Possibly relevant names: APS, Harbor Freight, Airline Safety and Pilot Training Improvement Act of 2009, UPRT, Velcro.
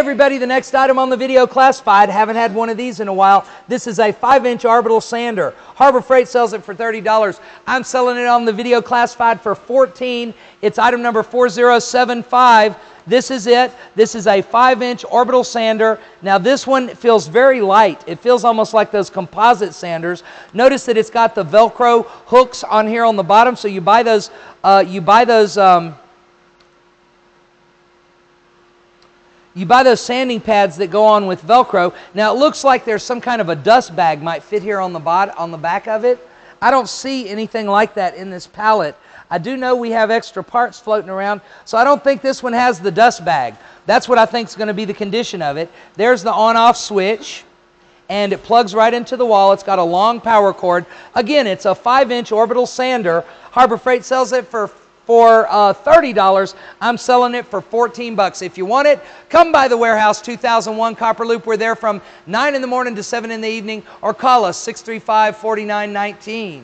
everybody, the next item on the video, classified. Haven't had one of these in a while. This is a 5-inch orbital sander. Harbor Freight sells it for $30. I'm selling it on the video classified for $14. It's item number 4075. This is it. This is a 5-inch orbital sander. Now this one feels very light. It feels almost like those composite sanders. Notice that it's got the Velcro hooks on here on the bottom. So you buy those. You buy those sanding pads that go on with Velcro. Now it looks like there's some kind of a dust bag might fit here on the bottom, on the back of it. I don't see anything like that in this pallet. I do know we have extra parts floating around, so I don't think this one has the dust bag. That's what I think is going to be the condition of it. There's the on-off switch, and it plugs right into the wall. It's got a long power cord. Again, it's a 5-inch orbital sander. Harbor Freight sells it for $30. I'm selling it for $14. If you want it, come by the warehouse, 2001 Copper Loop. We're there from 9 in the morning to 7 in the evening, or call us 635-4919.